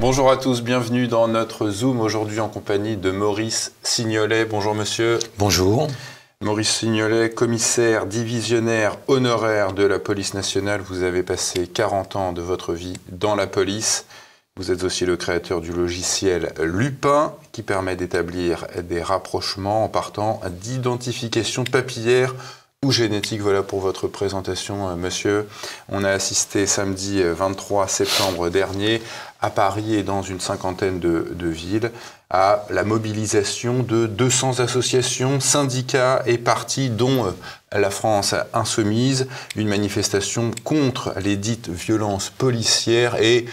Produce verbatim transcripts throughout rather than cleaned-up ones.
Bonjour à tous, bienvenue dans notre Zoom, aujourd'hui en compagnie de Maurice Signolet. Bonjour monsieur. Bonjour. Maurice Signolet, commissaire divisionnaire honoraire de la police nationale. Vous avez passé quarante ans de votre vie dans la police. Vous êtes aussi le créateur du logiciel Lupin, qui permet d'établir des rapprochements en partant d'identification papillaire ou génétique. Voilà pour votre présentation, monsieur. On a assisté samedi vingt-trois septembre dernier, à Paris et dans une cinquantaine de, de villes, à la mobilisation de deux cents associations, syndicats et partis, dont la France insoumise, une manifestation contre les dites violences policières et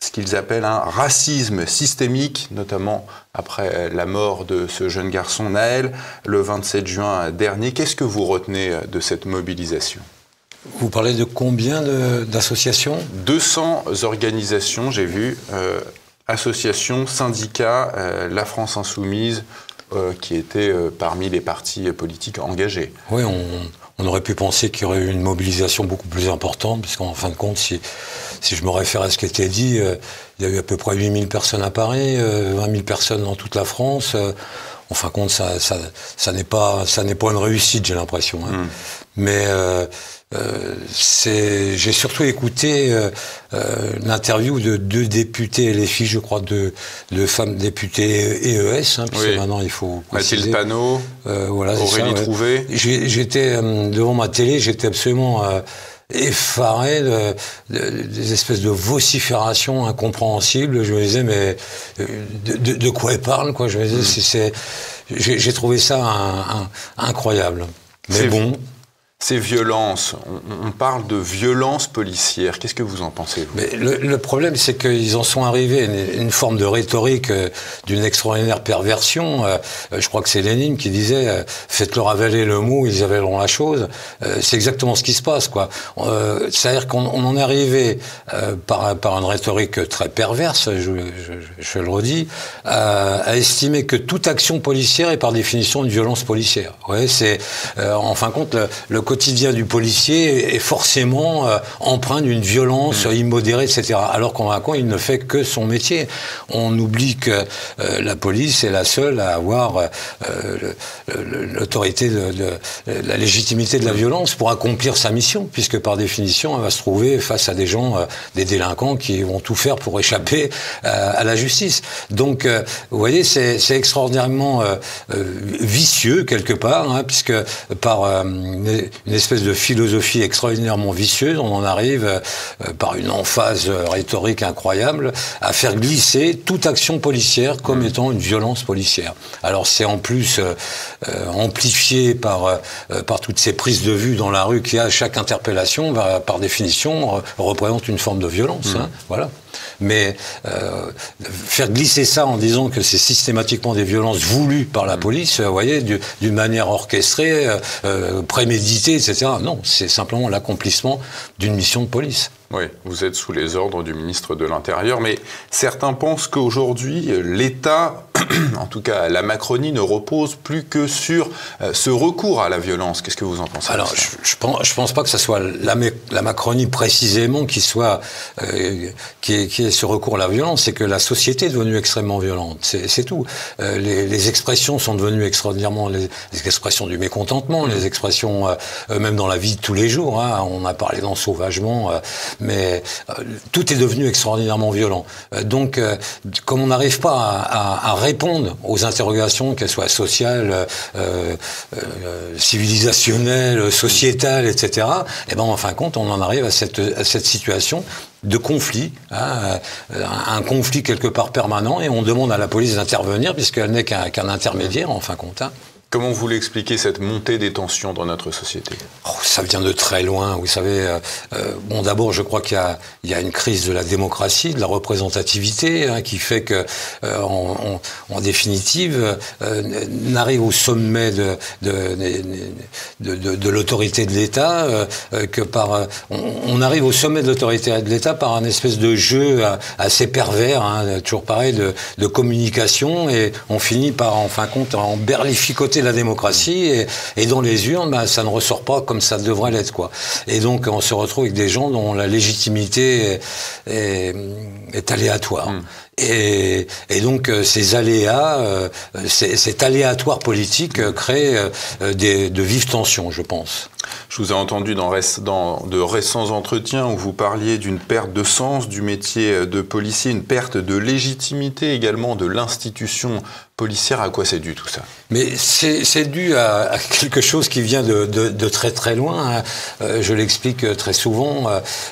ce qu'ils appellent un racisme systémique, notamment après la mort de ce jeune garçon Naël, le vingt-sept juin dernier. Qu'est-ce que vous retenez de cette mobilisation? Vous parlez de combien d'associations? deux cents organisations, j'ai vu, euh, associations, syndicats, euh, la France Insoumise, euh, qui était euh, parmi les partis politiques engagés. Oui, on... On aurait pu penser qu'il y aurait eu une mobilisation beaucoup plus importante, puisqu'en fin de compte, si, si je me réfère à ce qui était dit, euh, il y a eu à peu près huit mille personnes à Paris, euh, vingt mille personnes dans toute la France. Euh, en fin de compte, ça, ça, ça n'est pas, ça n'est pas une réussite, j'ai l'impression. Hein. Mmh. Mais euh, euh, c'est, j'ai surtout écouté euh, euh, l'interview de deux députés L F I, je crois, de, de femmes députées E E S. Hein, parce oui. que maintenant, il faut préciser. Mathilde Tano, euh, voilà, Aurélie Trouvé. Ouais. J'étais euh, devant ma télé, j'étais absolument euh, effaré de, de, des espèces de vociférations incompréhensibles. Je me disais, mais de, de, de quoi ils parlent, quoi. Je me disais, mm. si c'est, j'ai trouvé ça un, un, incroyable. Mais bon. Vu. Ces violences, on parle de violences policières. Qu'est-ce que vous en pensez, vous? Mais le, le problème, c'est qu'ils en sont arrivés à une, une forme de rhétorique euh, d'une extraordinaire perversion. Euh, je crois que c'est Lénine qui disait euh, « Faites-leur avaler le mot, ils avaleront la chose euh, ». C'est exactement ce qui se passe, quoi. Euh, C'est-à-dire qu'on on en est arrivé euh, par, par une rhétorique très perverse, je, je, je le redis, euh, à estimer que toute action policière est par définition une violence policière. Ouais, c'est euh, en fin de compte, le, le quotidien du policier est forcément euh, empreint d'une violence mmh. immodérée, et cetera. Alors qu'en fin de compte, il ne fait que son métier. On oublie que euh, la police est la seule à avoir euh, l'autorité, de, de, de, la légitimité de la violence pour accomplir sa mission, puisque par définition, elle va se trouver face à des gens, euh, des délinquants qui vont tout faire pour échapper euh, à la justice. Donc, euh, vous voyez, c'est extraordinairement euh, euh, vicieux, quelque part, hein, puisque par... Euh, une espèce de philosophie extraordinairement vicieuse, on en arrive, euh, par une emphase rhétorique incroyable, à faire glisser toute action policière comme mmh. étant une violence policière. Alors c'est en plus euh, euh, amplifié par, euh, par toutes ces prises de vue dans la rue qu'il y a. Chaque interpellation, bah, par définition, représente une forme de violence. Mmh. Hein, voilà. Mais euh, faire glisser ça en disant que c'est systématiquement des violences voulues par la police, vous voyez, d'une manière orchestrée, euh, préméditée, et cetera. Non, c'est simplement l'accomplissement d'une mission de police. Oui, vous êtes sous les ordres du ministre de l'Intérieur, mais certains pensent qu'aujourd'hui, l'État, en tout cas la Macronie, ne repose plus que sur ce recours à la violence. Qu'est-ce que vous en pensez? Alors, je, je pense, je pense pas que ce soit la, la Macronie précisément qui soit, euh, qui est, qui est ce recours à la violence, c'est que la société est devenue extrêmement violente, c'est tout. Euh, les, les expressions sont devenues extraordinairement, les, les expressions du mécontentement, les expressions, euh, même dans la vie de tous les jours, hein, on a parlé d'ensauvagement, euh, mais euh, tout est devenu extraordinairement violent. Euh, donc, euh, comme on n'arrive pas à, à, à répondre aux interrogations, qu'elles soient sociales, euh, euh, civilisationnelles, sociétales, et cetera, eh ben, en fin de compte, on en arrive à cette, à cette situation de conflit, hein, un conflit quelque part permanent, et on demande à la police d'intervenir, puisqu'elle n'est qu'un qu'un intermédiaire, en fin de compte. Hein. Comment vous l'expliquez, cette montée des tensions dans notre société? Oh, ça vient de très loin, vous savez. Euh, bon, d'abord, je crois qu'il y, y a une crise de la démocratie, de la représentativité, hein, qui fait que, euh, on, on, en définitive, euh, n'arrive au sommet de, de, de, de, de, de l'autorité de l'État euh, que par... Euh, on, on arrive au sommet de l'autorité de l'État par un espèce de jeu assez pervers, hein, toujours pareil, de, de communication, et on finit par, en fin de compte, en berlificoter c'était la démocratie, et, et dans les urnes, bah, ça ne ressort pas comme ça devrait l'être, quoi. Et donc, on se retrouve avec des gens dont la légitimité est, est, est aléatoire. Mmh. Et, et donc, ces aléas, euh, ces, cet aléatoire politique euh, crée euh, des, de vives tensions, je pense. Je vous ai entendu dans, dans de récents entretiens où vous parliez d'une perte de sens du métier de policier, une perte de légitimité également de l'institution policière. À quoi c'est dû tout ça? Mais c'est dû à, à quelque chose qui vient de, de, de très très loin. Euh, je l'explique très souvent.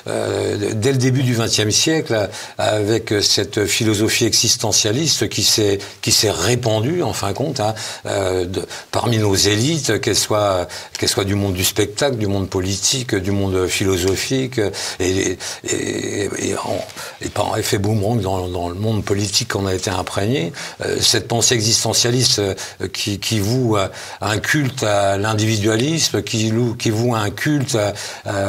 Euh, dès le début du vingtième siècle, avec cette philosophie existentialiste qui s'est répandue, en fin de compte, hein, euh, de, parmi nos élites, qu'elles soient, qu'elles soient du monde du spectacle, du monde politique, du monde philosophique, et, et, et, et, en, et par effet boomerang, dans, dans le monde politique, on a été imprégné. Euh, cette pensée existentialiste qui, qui voue un culte à l'individualisme, qui, qui voue un culte à,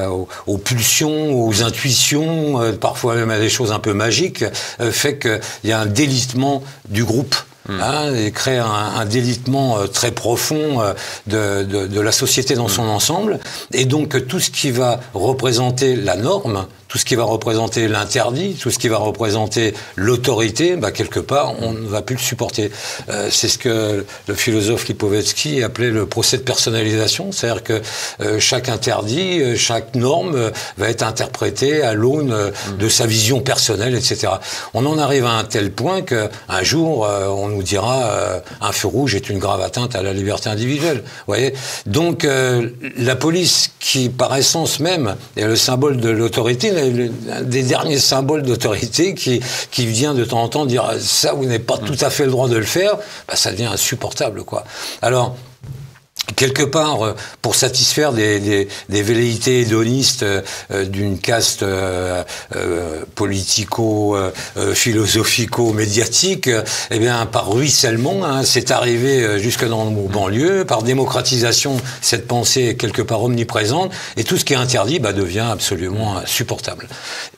à, aux, aux pulsions, aux intuitions, parfois même à des choses un peu magiques, fait qu'il y a un délitement du groupe. Mmh. Hein, et crée un, un délitement très profond de, de, de la société dans mmh. son ensemble. Et donc tout ce qui va représenter la norme, tout ce qui va représenter l'interdit, tout ce qui va représenter l'autorité, bah, quelque part, on ne va plus le supporter. Euh, c'est ce que le philosophe Lipovetsky appelait le procès de personnalisation, c'est-à-dire que euh, chaque interdit, euh, chaque norme euh, va être interprétée à l'aune euh, de sa vision personnelle, et cetera. On en arrive à un tel point qu'un jour, euh, on nous dira euh, un feu rouge est une grave atteinte à la liberté individuelle. Vous voyez ? Donc, euh, la police, qui par essence même est le symbole de l'autorité, des derniers symboles d'autorité qui, qui vient de temps en temps dire « ça, vous n'avez pas tout à fait le droit de le faire », bah, ça devient insupportable, quoi. Alors, quelque part, pour satisfaire des, des, des velléités hédonistes euh, d'une caste euh, euh, politico-philosophico-médiatique, euh, eh bien, par ruissellement, hein, c'est arrivé jusque dans nos banlieues, par démocratisation, cette pensée est quelque part omniprésente, et tout ce qui est interdit bah, devient absolument insupportable.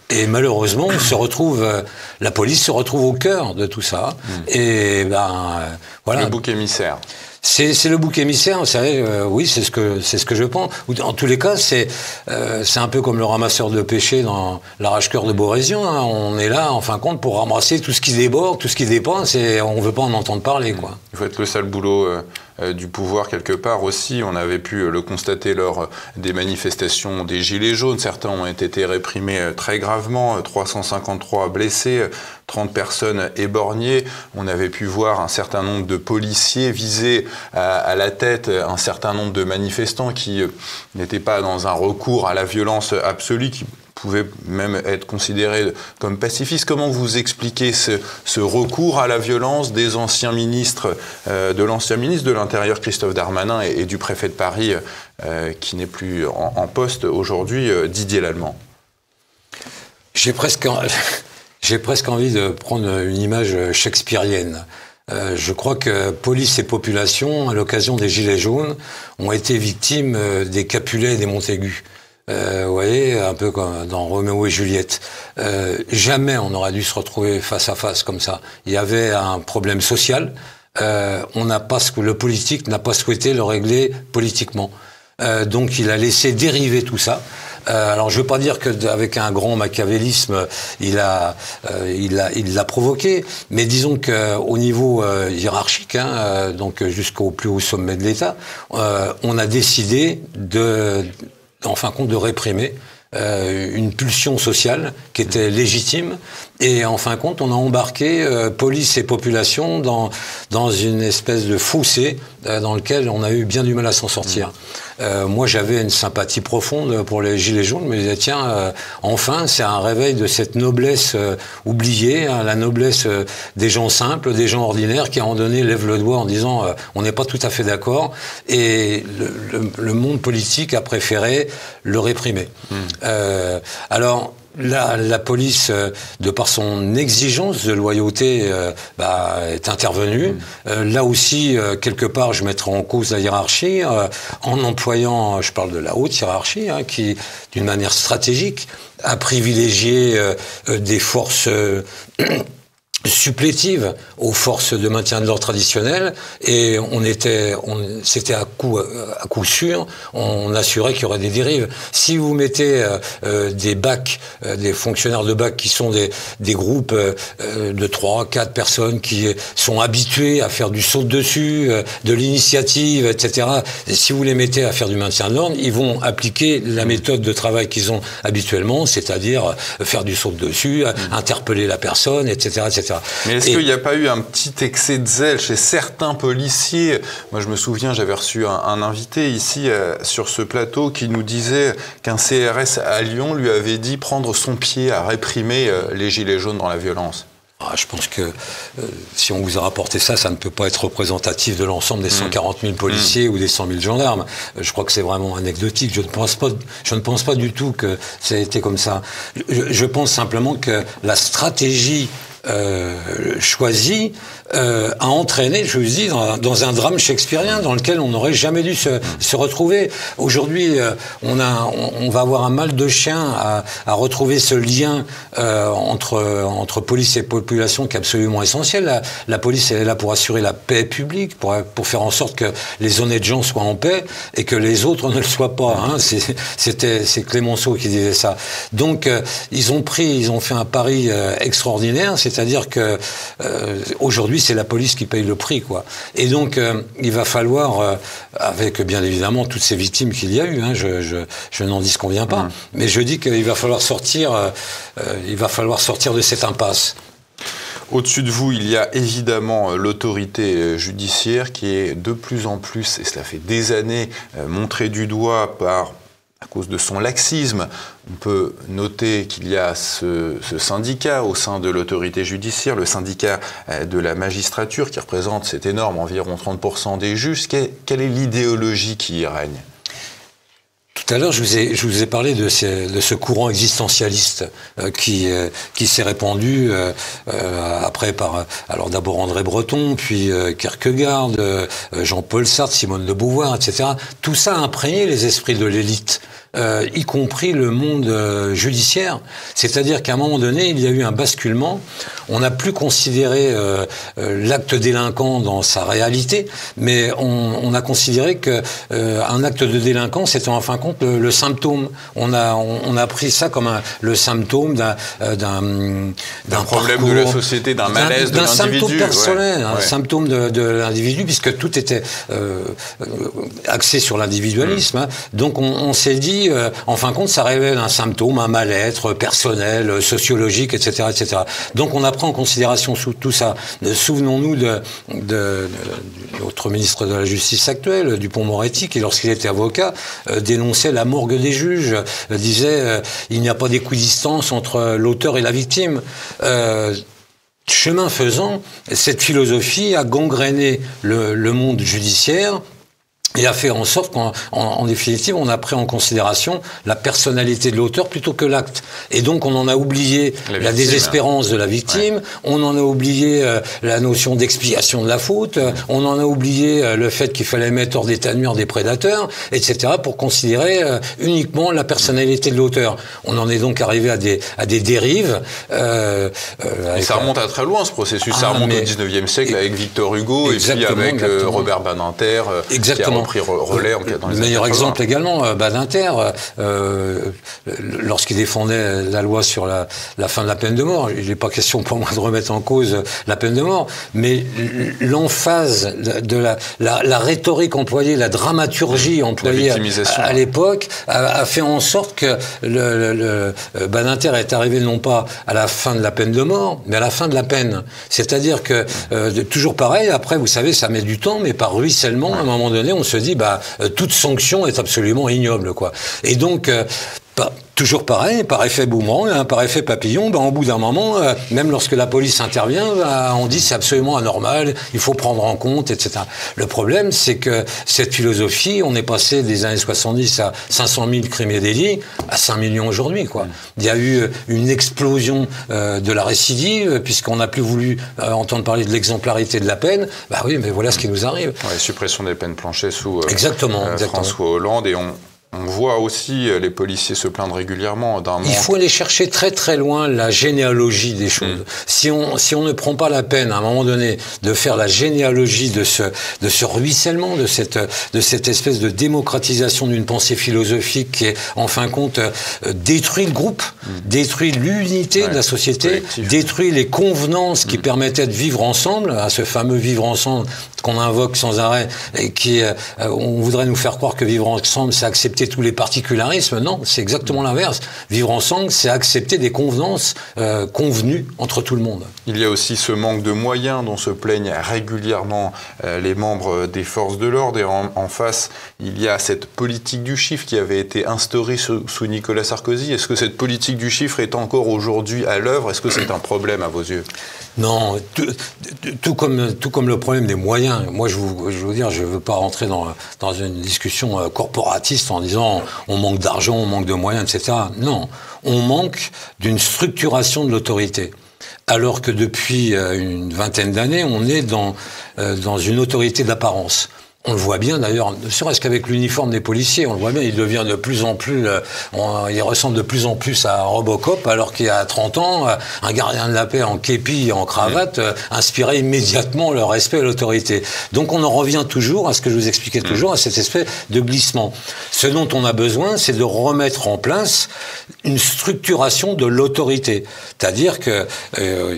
Et malheureusement, on se retrouve, euh, la police se retrouve au cœur de tout ça. Et ben, euh, voilà. Le bouc émissaire. C'est le bouc émissaire, vous savez, euh, oui, c'est ce que c'est ce que je pense. En tous les cas, c'est euh, c'est un peu comme le ramasseur de péché dans l'arrache-cœur de Borésian. Hein. On est là, en fin de compte, pour ramasser tout ce qui déborde, tout ce qui dépasse, et on ne veut pas en entendre parler, quoi. Il faut être le sale boulot euh, euh, du pouvoir quelque part aussi. On avait pu le constater lors des manifestations des Gilets jaunes. Certains ont été réprimés très gravement, trois cent cinquante-trois blessés, trente personnes éborgnées. On avait pu voir un certain nombre de policiers visés à la tête, un certain nombre de manifestants qui n'étaient pas dans un recours à la violence absolue, qui pouvaient même être considérés comme pacifistes. Comment vous expliquez ce, ce recours à la violence des anciens ministres, euh, de l'ancien ministre de l'Intérieur Christophe Darmanin et, et du préfet de Paris, euh, qui n'est plus en, en poste aujourd'hui, euh, Didier Lallemand? J'ai presque, en... j'ai presque envie de prendre une image shakespearienne. Euh, je crois que police et population, à l'occasion des Gilets jaunes, ont été victimes euh, des Capulet et des Montaigu. Euh, vous voyez, un peu comme dans Roméo et Juliette. Euh, jamais on n'aurait dû se retrouver face à face comme ça. Il y avait un problème social. Euh, on n'a pas, le politique n'a pas souhaité le régler politiquement. Euh, donc il a laissé dériver tout ça. Euh, alors je veux pas dire qu'avec un grand machiavélisme il a euh, il a il l'a provoqué, mais disons qu'au niveau euh, hiérarchique, hein, euh, donc jusqu'au plus haut sommet de l'État, euh, on a décidé de, en fin de compte, de réprimer Euh, une pulsion sociale qui était légitime, et en fin de compte on a embarqué euh, police et population dans, dans une espèce de fossé euh, dans lequel on a eu bien du mal à s'en sortir. Euh, moi j'avais une sympathie profonde pour les Gilets jaunes, mais je disais tiens, euh, enfin c'est un réveil de cette noblesse euh, oubliée, hein, la noblesse euh, des gens simples, des gens ordinaires qui à un moment donné lèvent le doigt en disant euh, on n'est pas tout à fait d'accord, et le, le, le monde politique a préféré le réprimer. Mmh. Euh, alors, la, la police, euh, de par son exigence de loyauté, euh, bah, est intervenue. Mmh. Euh, là aussi, euh, quelque part, je mettrai en cause la hiérarchie, euh, en employant, je parle de la haute hiérarchie, hein, qui, d'une manière stratégique, a privilégié euh, euh, des forces... Euh, supplétive aux forces de maintien de l'ordre traditionnel, et on était, on, c'était à coup, à coup sûr, on assurait qu'il y aurait des dérives. Si vous mettez euh, des bacs, euh, des fonctionnaires de bac qui sont des, des groupes euh, de trois, quatre personnes qui sont habitués à faire du saut-dessus, euh, de l'initiative, et cetera, et si vous les mettez à faire du maintien de l'ordre, ils vont appliquer la méthode de travail qu'ils ont habituellement, c'est-à-dire faire du saut-dessus, mmh. interpeller la personne, et cetera, et cetera. Mais est-ce qu'il n'y a pas eu un petit excès de zèle chez certains policiers? Moi, je me souviens, j'avais reçu un, un invité ici euh, sur ce plateau qui nous disait qu'un C R S à Lyon lui avait dit prendre son pied à réprimer euh, les gilets jaunes dans la violence. Ah, je pense que euh, si on vous a rapporté ça, ça ne peut pas être représentatif de l'ensemble des cent quarante mille policiers mmh. ou des cent mille gendarmes. Je crois que c'est vraiment anecdotique. Je ne pense pas, je ne pense pas du tout que ça a été comme ça. Je, je pense simplement que la stratégie Euh, choisi euh, à entraîner, je vous dis, dans, dans un drame shakespearien dans lequel on n'aurait jamais dû se, se retrouver. Aujourd'hui, euh, on, a, on, on va avoir un mal de chien à, à retrouver ce lien euh, entre, entre police et population qui est absolument essentiel. La, la police, elle est là pour assurer la paix publique, pour, pour faire en sorte que les honnêtes gens soient en paix et que les autres ne le soient pas. Hein. C'était, c'est Clémenceau qui disait ça. Donc, euh, ils ont pris, ils ont fait un pari euh, extraordinaire, c'est C'est-à-dire que euh, aujourd'hui, c'est la police qui paye le prix, quoi. Et donc, euh, il va falloir, euh, avec bien évidemment toutes ces victimes qu'il y a eu, hein, je, je, je n'en disconviens pas, mmh. mais je dis qu'il va falloir sortir, euh, il va falloir sortir de cette impasse. Au-dessus de vous, il y a évidemment l'autorité judiciaire qui est de plus en plus, et cela fait des années, montrée du doigt par, à cause de son laxisme. On peut noter qu'il y a ce, ce syndicat au sein de l'autorité judiciaire, le syndicat de la magistrature, qui représente, c'est énorme, environ trente pour cent des juges. Quelle, quelle est l'idéologie qui y règne? Tout à l'heure, je, je vous ai parlé de, ces, de ce courant existentialiste euh, qui, euh, qui s'est répandu euh, euh, après par, alors d'abord André Breton, puis euh, Kierkegaard, euh, Jean-Paul Sartre, Simone de Beauvoir, et cetera. Tout ça a imprégné les esprits de l'élite. Euh, y compris le monde euh, judiciaire. C'est-à-dire qu'à un moment donné, il y a eu un basculement. On n'a plus considéré euh, euh, l'acte délinquant dans sa réalité, mais on, on a considéré qu'un euh, acte de délinquant, c'était en fin de compte le, le symptôme. On a, on, on a pris ça comme un, le symptôme d'un euh, d'un problème parcours, de la société, d'un malaise de l'individu. D'un symptôme personnel, ouais, un ouais. symptôme de, de l'individu, puisque tout était euh, axé sur l'individualisme. Mmh. Hein. Donc on, on s'est dit, Euh, en fin de compte, ça révèle un symptôme, un mal-être personnel, sociologique, et cetera, et cetera. Donc, on a pris en considération tout ça. Souvenons-nous de, de, de notre ministre de la Justice actuel, Dupont-Moretti, qui, lorsqu'il était avocat, euh, dénonçait la morgue des juges, euh, disait euh, il n'y a pas d'équidistance entre l'auteur et la victime. Euh, chemin faisant, cette philosophie a gangréné le, le monde judiciaire. Et a fait en sorte qu'en en, en définitive, on a pris en considération la personnalité de l'auteur plutôt que l'acte. Et donc, on en a oublié la, victime, la désespérance hein. de la victime, ouais. on en a oublié euh, la notion d'expiation de la faute, euh, on en a oublié euh, le fait qu'il fallait mettre hors d'état de nuire des prédateurs, et cetera, pour considérer euh, uniquement la personnalité de l'auteur. On en est donc arrivé à des, à des dérives. Euh, euh, avec, ça remonte à très loin, ce processus. Ah, ça remonte mais, au dix-neuvième siècle et, avec Victor Hugo et puis avec euh, Robert Badinter. Euh, exactement. Relais, en cas, dans les le meilleur exemple également, Badinter, euh, lorsqu'il défendait la loi sur la, la fin de la peine de mort, il n'est pas question pour moi de remettre en cause la peine de mort, mais l'emphase de la, la, la rhétorique employée, la dramaturgie employée à, à l'époque, a, a fait en sorte que le, le, le Badinter est arrivé non pas à la fin de la peine de mort, mais à la fin de la peine. C'est-à-dire que, euh, de, toujours pareil, après, vous savez, ça met du temps, mais par ruissellement, ouais. à un moment donné, on se dit, bah, euh, toute sanction est absolument ignoble, quoi. Et donc, euh, pas, toujours pareil, par effet boomerang, hein, par effet papillon, bah, au bout d'un moment, euh, même lorsque la police intervient, bah, on dit c'est absolument anormal, il faut prendre en compte, et cetera. Le problème, c'est que cette philosophie, on est passé des années soixante-dix à cinq cent mille crimes et délits, à cinq millions aujourd'hui, quoi. Il y a eu une explosion euh, de la récidive, puisqu'on n'a plus voulu euh, entendre parler de l'exemplarité de la peine. Bah oui, mais voilà ce qui nous arrive. Ouais, suppression des peines planchers sous euh, exactement, euh, exactement. François Hollande, et on On voit aussi les policiers se plaindre régulièrement d'un manque. Il faut aller chercher très très loin la généalogie des choses. Mmh. Si on, si on ne prend pas la peine, à un moment donné, de faire la généalogie de ce, de ce ruissellement, de cette, de cette espèce de démocratisation d'une pensée philosophique qui, est, en fin de compte, euh, détruit le groupe, mmh. détruit l'unité ouais, de la société, détruit les convenances mmh. qui permettaient de vivre ensemble, à ce fameux vivre ensemble qu'on invoque sans arrêt, et qui, euh, on voudrait nous faire croire que vivre ensemble, c'est accepter tous les particularismes. Non, c'est exactement l'inverse. Vivre ensemble, c'est accepter des convenances euh, convenues entre tout le monde. Il y a aussi ce manque de moyens dont se plaignent régulièrement euh, les membres des forces de l'ordre. Et en, en face, il y a cette politique du chiffre qui avait été instaurée sous, sous Nicolas Sarkozy. Est-ce que cette politique du chiffre est encore aujourd'hui à l'œuvre? Est-ce que c'est un problème à vos yeux? Non, tout, tout, comme, tout comme le problème des moyens. Moi, je vous, je vous dire, je ne veux pas rentrer dans, dans une discussion corporatiste en disant on manque d'argent, on manque de moyens, et cetera. Non, on manque d'une structuration de l'autorité. Alors que depuis une vingtaine d'années, on est dans, dans une autorité d'apparence. On le voit bien d'ailleurs, ne serait-ce qu'avec l'uniforme des policiers, on le voit bien, il devient de plus en plus, euh, on, il ressemble de plus en plus à Robocop, alors qu'il y a trente ans, euh, un gardien de la paix en képi et en cravate euh, inspirait immédiatement le respect et l'autorité. Donc on en revient toujours à ce que je vous expliquais toujours, à cette espèce de glissement. Ce dont on a besoin, c'est de remettre en place une structuration de l'autorité. C'est-à-dire que euh,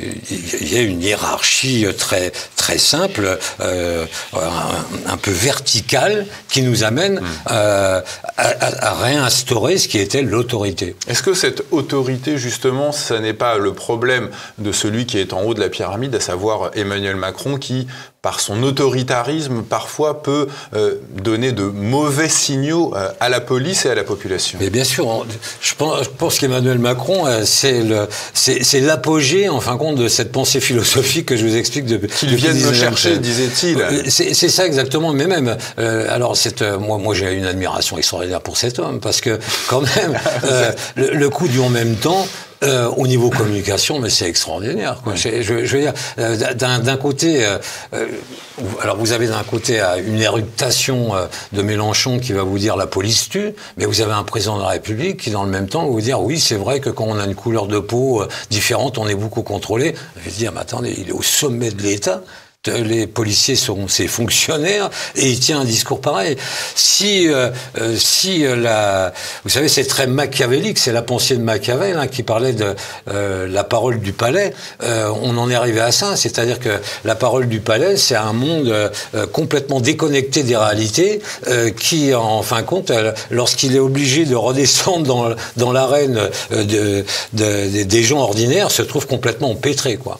il y a une hiérarchie très, très simple, euh, un, un peu verticale qui nous amène mmh. euh, à, à réinstaurer ce qui était l'autorité. Est-ce que cette autorité, justement, ce n'est pas le problème de celui qui est en haut de la pyramide, à savoir Emmanuel Macron, qui, par son autoritarisme, parfois peut euh, donner de mauvais signaux euh, à la police et à la population? Mais bien sûr, on, je pense, je pense qu'Emmanuel Macron, euh, c'est l'apogée, en fin de compte, de cette pensée philosophique que je vous explique depuis... Qu'ils viennent me chercher, disait-il. C'est ça, exactement. Mais même, euh, alors, cette, euh, moi, moi j'ai une admiration extraordinaire pour cet homme, parce que, quand même, euh, le, le coup du « en même temps », Euh, au niveau communication, mais c'est extraordinaire, quoi. Oui. Je, je veux dire, euh, d'un côté, euh, euh, alors vous avez d'un côté euh, une éruption euh, de Mélenchon qui va vous dire la police tue, mais vous avez un président de la République qui, dans le même temps, va vous dire oui, c'est vrai que quand on a une couleur de peau euh, différente, on est beaucoup contrôlé. Je veux dire, mais attendez, il est au sommet de l'État. Les policiers seront ses fonctionnaires et il tient un discours pareil. Si, euh, si la, vous savez, c'est très machiavélique, c'est la pensée de Machiavel hein, qui parlait de euh, la parole du palais. Euh, on en est arrivé à ça, c'est-à-dire que la parole du palais, c'est un monde euh, complètement déconnecté des réalités, euh, qui, en fin de compte, euh, lorsqu'il est obligé de redescendre dans, dans l'arène euh, de, de, des gens ordinaires, se trouve complètement empêtré, quoi.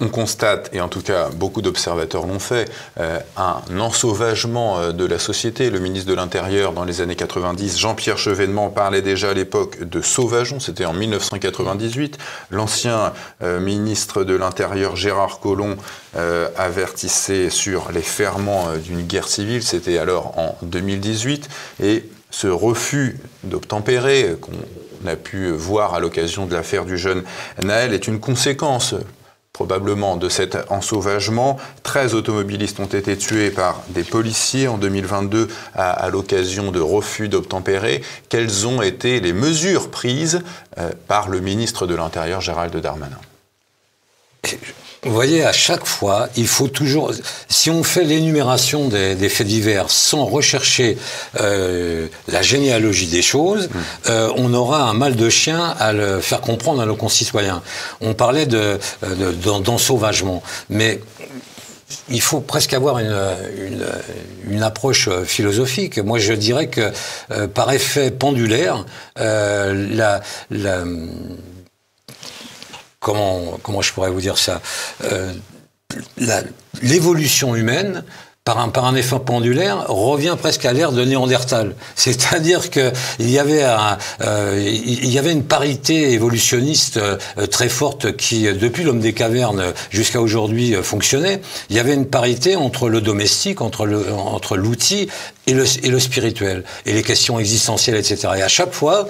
On constate, et en tout cas beaucoup d'observateurs l'ont fait, euh, un ensauvagement de la société. Le ministre de l'Intérieur dans les années quatre-vingt-dix, Jean-Pierre Chevènement, parlait déjà à l'époque de sauvageons, c'était en mille neuf cent quatre-vingt-dix-huit. L'ancien euh, ministre de l'Intérieur, Gérard Collomb, euh, avertissait sur les ferments euh, d'une guerre civile, c'était alors en deux mille dix-huit, et ce refus d'obtempérer qu'on a pu voir à l'occasion de l'affaire du jeune Naël est une conséquence probablement de cet ensauvagement. treize automobilistes ont été tués par des policiers en deux mille vingt-deux à, à l'occasion de refus d'obtempérer. Quelles ont été les mesures prises euh, par le ministre de l'Intérieur, Gérald Darmanin? Vous voyez, à chaque fois, il faut toujours... Si on fait l'énumération des, des faits divers sans rechercher euh, la généalogie des choses, mmh. euh, on aura un mal de chien à le faire comprendre à nos concitoyens. On parlait de, de, de, d'ensauvagement, mais... il faut presque avoir une, une, une approche philosophique. Moi, je dirais que, euh, par effet pendulaire, euh, la... la Comment, comment je pourrais vous dire ça, euh, l'évolution humaine, par un, par un effet pendulaire, revient presque à l'ère de Néandertal. C'est-à-dire que il y avait un, euh, il y avait une parité évolutionniste euh, très forte qui, depuis l'homme des cavernes jusqu'à aujourd'hui, euh, fonctionnait. Il y avait une parité entre le domestique, entre le, entre l'outil et le, et le spirituel, et les questions existentielles, et cetera. Et à chaque fois...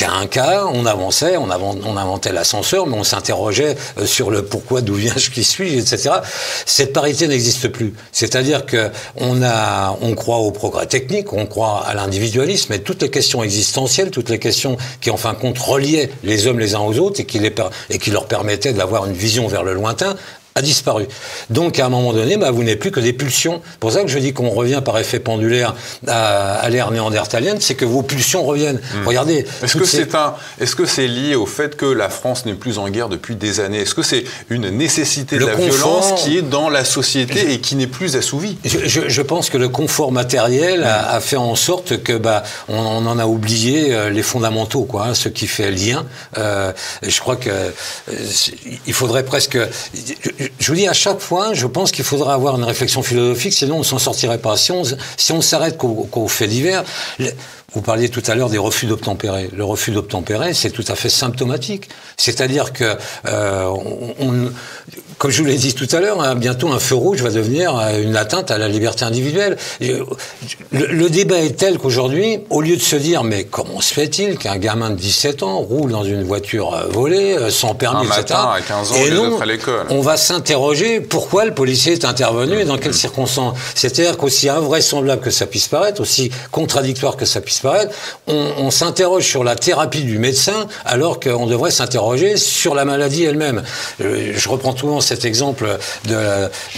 cas un cas, on avançait, on, avant, on inventait l'ascenseur, mais on s'interrogeait sur le pourquoi, d'où viens-je, qui suis-je, et cetera. Cette parité n'existe plus. C'est-à-dire qu'on a, on croit au progrès technique, on croit à l'individualisme, et toutes les questions existentielles, toutes les questions qui, en fin de compte, reliaient les hommes les uns aux autres et qui, les, et qui leur permettaient d'avoir une vision vers le lointain, a disparu. Donc, à un moment donné, bah, vous n'avez plus que des pulsions. C'est pour ça que je dis qu'on revient par effet pendulaire à, à l'ère néandertalienne, c'est que vos pulsions reviennent. Mmh. Regardez. Est-ce que c'est ces... un... Est-ce que c'est lié au fait que la France n'est plus en guerre depuis des années? Est-ce que c'est une nécessité le de la confort... violence qui est dans la société je... et qui n'est plus assouvie? je, je, je pense que le confort matériel mmh. a, a fait en sorte que bah, on, on en a oublié les fondamentaux, quoi, hein, ce qui fait lien. Euh, je crois que euh, il faudrait presque... Je, Je vous dis, à chaque fois, je pense qu'il faudra avoir une réflexion philosophique, sinon on ne s'en sortirait pas. Si on si on s'arrête qu'aux qu'aux faits divers... Le... Vous parliez tout à l'heure des refus d'obtempérer. Le refus d'obtempérer, c'est tout à fait symptomatique. C'est-à-dire que, euh, on, on, comme je vous l'ai dit tout à l'heure, hein, bientôt un feu rouge va devenir une atteinte à la liberté individuelle. Le, le débat est tel qu'aujourd'hui, au lieu de se dire mais comment se fait-il qu'un gamin de dix-sept ans roule dans une voiture volée, sans permis, et cetera. Un matin à quinze ans, et les non, autres à l'école. On va s'interroger pourquoi le policier est intervenu et dans quelles circonstances. C'est-à-dire qu'aussi invraisemblable que ça puisse paraître, aussi contradictoire que ça puisse On, on s'interroge sur la thérapie du médecin alors qu'on devrait s'interroger sur la maladie elle-même. Je, je reprends souvent cet exemple de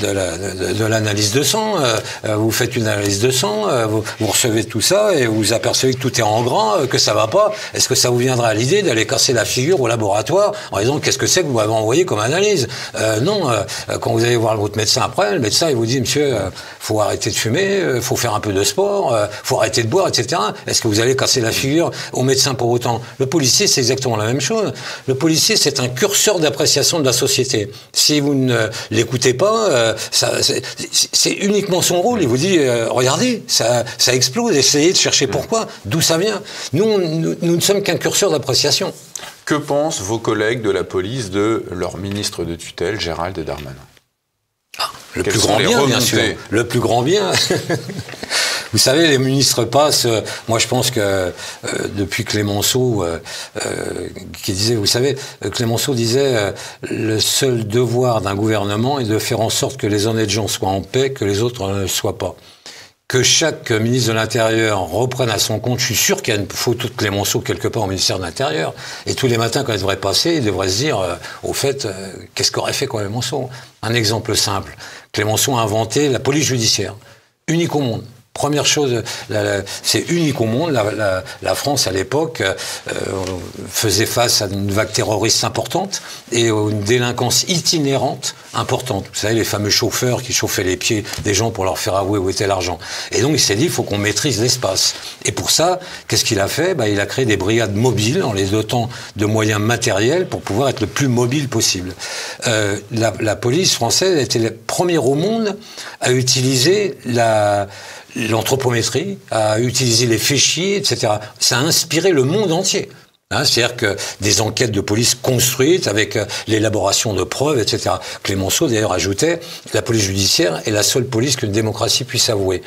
l'analyse la, de, la, de, de sang. Euh, vous faites une analyse de sang, euh, vous, vous recevez tout ça et vous apercevez que tout est en grand, euh, que ça va pas. Est-ce que ça vous viendra à l'idée d'aller casser la figure au laboratoire en disant qu'est-ce que c'est que vous m'avez envoyé comme analyse? euh, Non, euh, quand vous allez voir votre médecin après, le médecin il vous dit monsieur, euh, faut arrêter de fumer, euh, faut faire un peu de sport, euh, faut arrêter de boire, et cetera. Est-ce que vous allez casser la figure au médecin pour autant? Le policier, c'est exactement la même chose. Le policier, c'est un curseur d'appréciation de la société. Si vous ne l'écoutez pas, euh, c'est uniquement son rôle. Il vous dit, euh, regardez, ça, ça explose, essayez de chercher pourquoi, d'où ça vient. Nous, on, nous, nous ne sommes qu'un curseur d'appréciation. Que pensent vos collègues de la police de leur ministre de tutelle, Gérald Darmanin? Ah, le plus grand bien, bien sûr. Le plus grand bien. Vous savez, les ministres passent. Euh, moi, je pense que euh, depuis Clémenceau, euh, euh, qui disait, vous savez, Clémenceau disait euh, le seul devoir d'un gouvernement est de faire en sorte que les honnêtes gens soient en paix, que les autres ne le soient pas. Que chaque ministre de l'Intérieur reprenne à son compte. Je suis sûr qu'il y a une photo de Clémenceau quelque part au ministère de l'Intérieur. Et tous les matins, quand il devrait passer, il devrait se dire, euh, au fait, euh, qu'est-ce qu'aurait fait Clémenceau? Un exemple simple. Clémenceau a inventé la police judiciaire, unique au monde. Première chose, c'est unique au monde. La, la, la France, à l'époque, euh, faisait face à une vague terroriste importante et à une délinquance itinérante importante. Vous savez, les fameux chauffeurs qui chauffaient les pieds des gens pour leur faire avouer où était l'argent. Et donc, il s'est dit, il faut qu'on maîtrise l'espace. Et pour ça, qu'est-ce qu'il a fait? Bah, il a créé des brigades mobiles en les dotant de moyens matériels pour pouvoir être le plus mobile possible. Euh, la, la police française a été la première au monde à utiliser la... l'anthropométrie, à utiliser les fichiers, et cetera. Ça a inspiré le monde entier. Hein, c'est-à-dire que des enquêtes de police construites avec l'élaboration de preuves, et cetera. Clémenceau, d'ailleurs, ajoutait « La police judiciaire est la seule police qu'une démocratie puisse avouer ».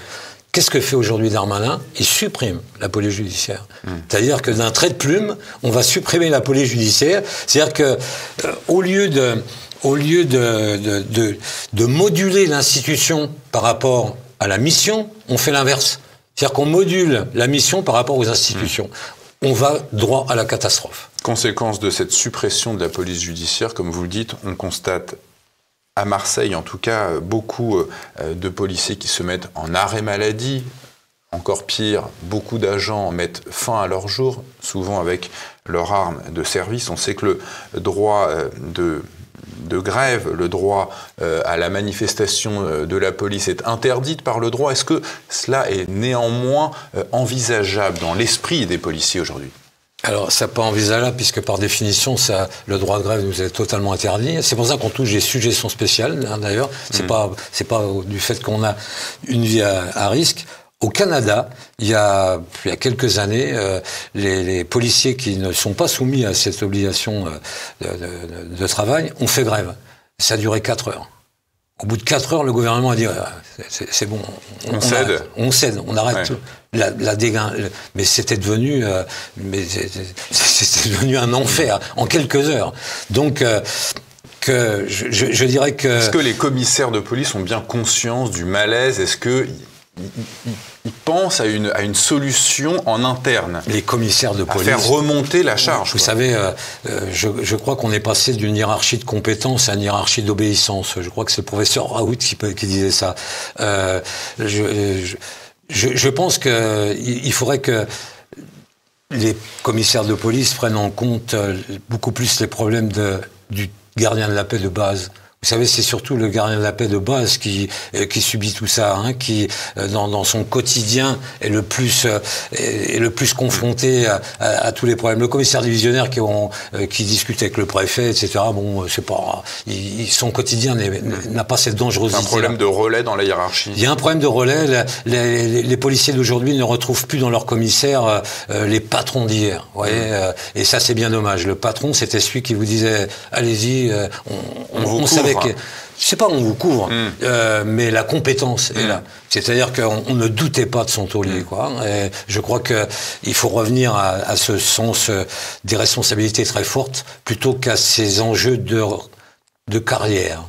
Qu'est-ce que fait aujourd'hui Darmanin? Il supprime la police judiciaire. Mmh. C'est-à-dire que d'un trait de plume, on va supprimer la police judiciaire. C'est-à-dire que, euh, au lieu de, au lieu de, de, de, de moduler l'institution par rapport à la mission, on fait l'inverse. C'est-à-dire qu'on module la mission par rapport aux institutions. Mmh. On va droit à la catastrophe. Conséquence de cette suppression de la police judiciaire, comme vous le dites, on constate à Marseille, en tout cas, beaucoup de policiers qui se mettent en arrêt maladie. Encore pire, beaucoup d'agents mettent fin à leur jour, souvent avec leur arme de service. On sait que le droit de... de grève, le droit euh, à la manifestation euh, de la police est interdite par le droit. Est-ce que cela est néanmoins euh, envisageable dans l'esprit des policiers aujourd'hui? Alors, ça n'est pas envisageable, puisque par définition, ça, le droit de grève nous est totalement interdit. C'est pour ça qu'on touche des suggestions spéciales, hein, d'ailleurs. C'est mmh. pas, c'est pas du fait qu'on a une vie à, à risque. Au Canada, il y a, il y a quelques années, euh, les, les policiers qui ne sont pas soumis à cette obligation euh, de, de, de travail ont fait grève. Ça a duré quatre heures. Au bout de quatre heures, le gouvernement a dit « c'est bon, on, on, on cède, arrête, on, cède, on arrête ouais. la, la dégain. » Mais c'était devenu, euh, devenu un enfer en quelques heures. Donc, euh, que je, je, je dirais que… Est-ce que les commissaires de police ont bien conscience du malaise? Est-ce que… Ils pensent à une, à une solution en interne. Les commissaires de police. À faire remonter la charge. Vous quoi. savez, euh, je, je crois qu'on est passé d'une hiérarchie de compétences à une hiérarchie d'obéissance. Je crois que c'est le professeur Raoult qui, qui disait ça. Euh, je, je, je, je pense qu'il faudrait que les commissaires de police prennent en compte beaucoup plus les problèmes de, du gardien de la paix de base. Vous savez, c'est surtout le gardien de la paix de base qui, qui subit tout ça, hein, qui, dans, dans son quotidien, est le plus, est, est le plus confronté à, à, à tous les problèmes. Le commissaire divisionnaire qui, ont, qui discute avec le préfet, et cetera, bon, c'est pas, il, son quotidien n'a pas cette dangerosité. Il y a un problème de relais dans la hiérarchie. Il y a un problème de relais. Les, les, les policiers d'aujourd'hui ne retrouvent plus dans leurs commissaires les patrons d'hier. Vous voyez, et ça, c'est bien dommage. Le patron, c'était celui qui vous disait « Allez-y, on, on, on, on savait ». Je sais pas, on vous couvre, mm. euh, mais la compétence mm. est là. C'est-à-dire qu'on ne doutait pas de son taulier, quoi. Et je crois qu'il faut revenir à, à ce sens des responsabilités très fortes plutôt qu'à ces enjeux de, de carrière.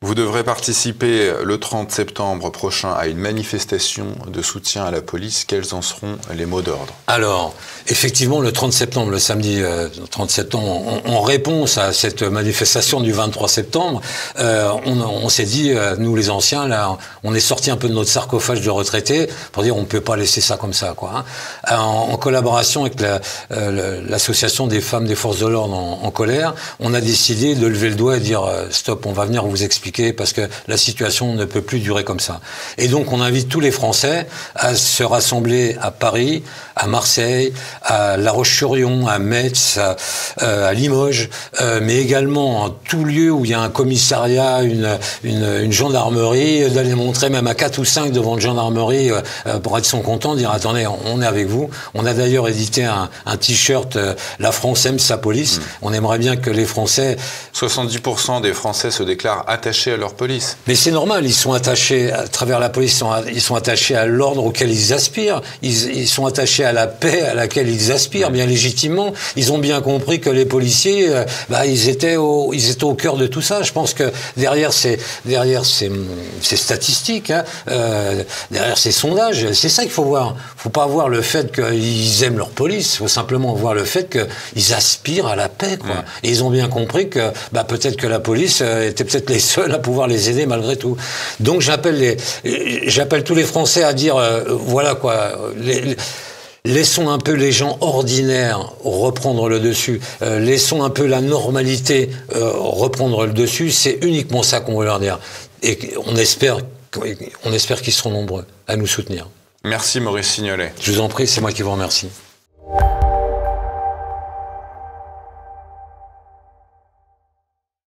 Vous devrez participer le trente septembre prochain à une manifestation de soutien à la police. Quels en seront les mots d'ordre? Alors, effectivement, le trente septembre, le samedi euh, trente septembre, en réponse à cette manifestation du vingt-trois septembre, euh, on, on s'est dit, euh, nous les anciens, là, on est sortis un peu de notre sarcophage de retraités pour dire on ne peut pas laisser ça comme ça, quoi. Hein. En, en collaboration avec la, euh, l'association des femmes des forces de l'ordre en, en colère, on a décidé de lever le doigt et dire euh, stop, on va venir vous expliquer. Parce que la situation ne peut plus durer comme ça. Et donc on invite tous les Français à se rassembler à Paris, à Marseille, à La Roche-sur-Yon, à Metz, à, euh, à Limoges, euh, mais également en tout lieu où il y a un commissariat, une, une, une gendarmerie, d'aller montrer même à quatre ou cinq devant une gendarmerie euh, pour être son content, dire attendez, on est avec vous. On a d'ailleurs édité un, un t-shirt euh, La France aime sa police. Mmh. On aimerait bien que les Français... soixante-dix pour cent des Français se déclarent attachés à leur police. Mais c'est normal, ils sont attachés à travers la police, ils sont attachés à l'ordre auquel ils aspirent, ils, ils sont attachés à la paix à laquelle ils aspirent, bien légitimement. Ils ont bien compris que les policiers, euh, bah, ils, étaient au, ils étaient au cœur de tout ça. Je pense que derrière ces, derrière ces, ces statistiques, hein, euh, derrière ces sondages, c'est ça qu'il faut voir. Il ne faut pas voir le fait qu'ils aiment leur police, il faut simplement voir le fait qu'ils aspirent à la paix, quoi. Ouais. Et ils ont bien compris que bah, peut-être que la police était peut-être les seuls à pouvoir les aider malgré tout. Donc j'appelle j'appelle tous les Français à dire, euh, voilà quoi, les, les, laissons un peu les gens ordinaires reprendre le dessus, euh, laissons un peu la normalité euh, reprendre le dessus, c'est uniquement ça qu'on veut leur dire. Et on espère, on espère qu'ils seront nombreux à nous soutenir. Merci Maurice Signolet. Je vous en prie, c'est moi qui vous remercie.